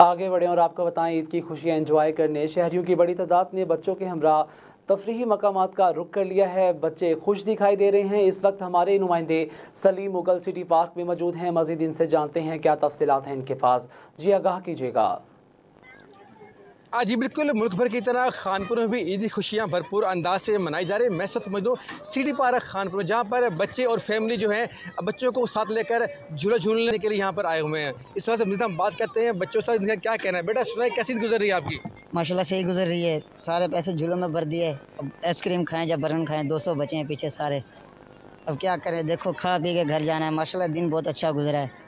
आगे बढ़ें और आपको बताएं ईद की खुशियां एंजॉय करने। शहरियों की बड़ी तादाद ने बच्चों के हमरा तफरीही मकामात का रुख कर लिया है। बच्चे खुश दिखाई दे रहे हैं। इस वक्त हमारे नुमाइंदे सलीम मुगल सिटी पार्क में मौजूद हैं। मजीद इनसे जानते हैं क्या तफसीलात हैं इनके पास। जी आगाह कीजिएगा। जी बिल्कुल, मुल्क भर की तरह खानपुर में भी ईदी खुशियाँ भरपूर अंदाज से मनाई जा रही है। मैं सच मजदूर सिटी पार्क खानपुर में, जहाँ पर बच्चे और फैमिली जो है बच्चों को साथ लेकर झूला झूलने के लिए यहाँ पर आए हुए हैं। इस वजह से मुझे हम बात करते हैं बच्चों के साथ, इनका क्या कहना है। बेटा सुनाए, कैसी गुजर रही है आपकी? माशाल्लाह सही गुजर रही है। सारे पैसे झूलों में भर दिए। अब आइसक्रीम खाएँ या बर्गन खाएँ, 200 बचे हैं पीछे सारे। अब क्या करें, देखो खा पी के घर जाना है। माशाल्लाह दिन बहुत अच्छा गुजरा है।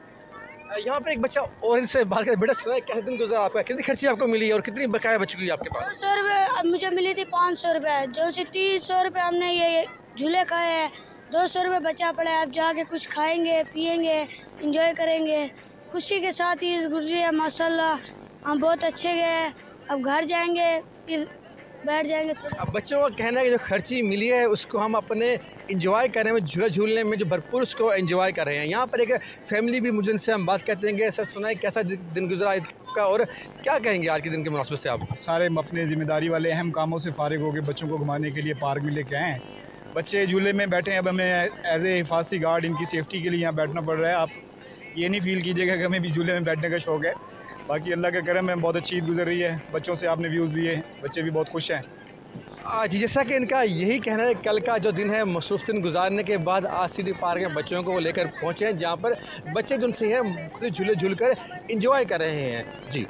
यहाँ पर एक बच्चा और से बात कर, बेटा सुना है कैसे दिन गुजरा आपका, कितनी खर्ची आपको मिली है और कितनी बकाया बच गई आपके पास? 200 रुपये मुझे मिली थी, 500 रुपये, जो से 300 रुपये हमने ये झूले खाए हैं, 200 रुपये बचा पड़ा है। अब जाके कुछ खाएंगे पिएंगे इंजॉय करेंगे, खुशी के साथ ही गुजरी है। माशाल्लाह हम बहुत अच्छे गए। अब घर जाएंगे फिर बैठ जाएंगे। अब बच्चों का कहना है कि जो खर्ची मिली है उसको हम अपने इंजॉय कर रहे हैं, झूला झूलने में जो भरपूर उसको इंजॉय कर रहे हैं। यहाँ पर एक फैमिली भी मुझे इनसे हम बात करते हैं। सर सुनाए कैसा दिन गुजरा का और क्या कहेंगे आज के दिन के मुनासिब से आप? सारे अपने जिम्मेदारी वाले अहम कामों से फारिग होकर बच्चों को घुमाने के लिए पार्क में लेके आए हैं। बच्चे झूले में बैठे हैं। अब हमें एज ए हिफाजती गार्ड इनकी सेफ्टी के लिए यहाँ बैठना पड़ रहा है। आप ये नहीं फील कीजिएगा कि हमें भी झूले में बैठने का शौक़ है। बाकी अल्लाह का करम है, बहुत अच्छी ईद गुजर रही है। बच्चों से आपने व्यूज़ लिए, बच्चे भी बहुत खुश हैं। जी जैसा कि इनका यही कहना है, कल का जो दिन है मसरूफ़ दिन गुजारने के बाद आज सिटी पार्क में बच्चों को लेकर पहुँचे हैं, जहाँ पर बच्चे जो उनसे है झूले झूल कर इंजॉय कर रहे हैं। जी।